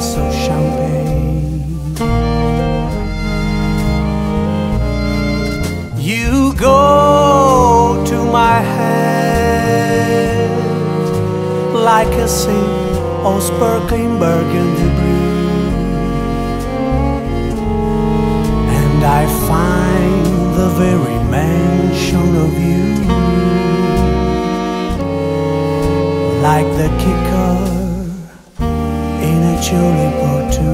glass of champagne. You go to my head like a sea of sparkling burgundy blue, and I find the very mention of you like the kicker in a tulip or two.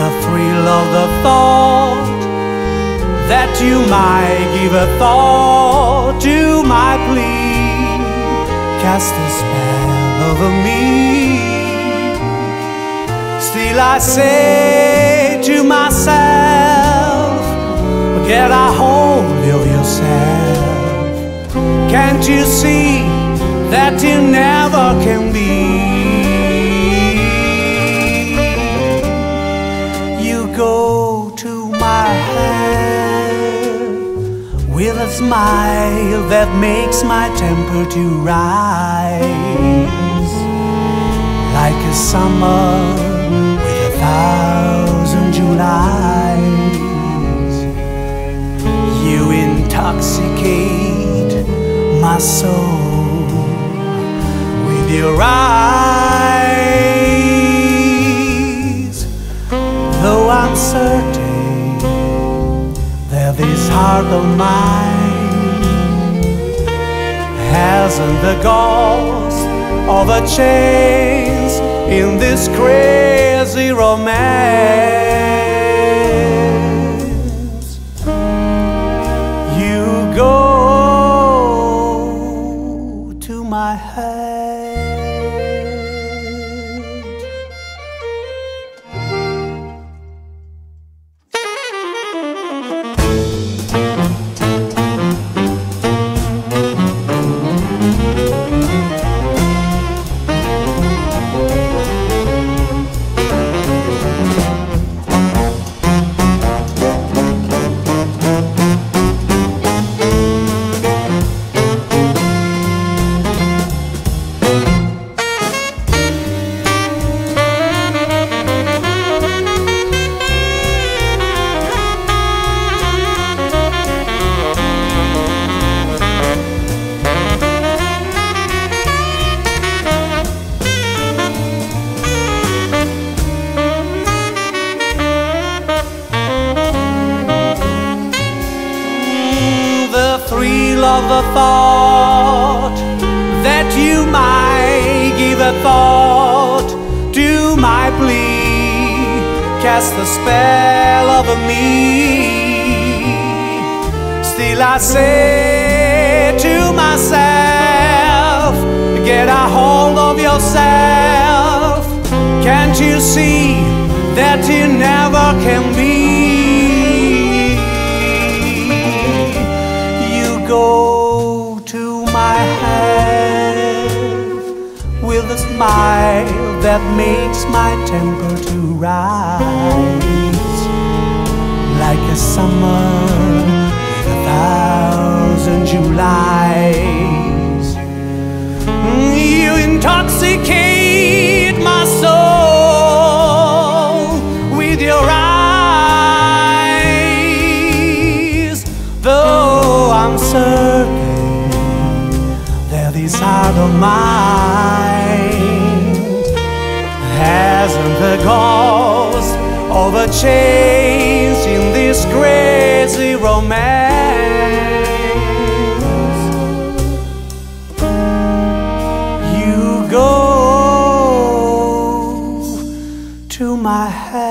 The thrill of the thought that you might give a thought to my plea, cast a spell over me. Still I say to myself, get a hold of yourself. Can't you see that you never can be? You go to my head with a smile that makes my temperature rise, like a summer with 1,000 Julys. You intoxicate my soul with your eyes. Though I'm certain this heart of mine hasn't the ghost of a chance in this crazy romance. You go to my head. Of the thought that you might give a thought to my plea, cast the spell over me. Still I say to myself, get a hold of yourself. Can't you see that you never can be? Go to my head with a smile that makes my temperature rise, like a summer with 1,000 Julys. You intoxicate my soul with your eyes. Though I'm certain that this heart of mine hasn't the ghost of a change in this crazy romance. You go to my head.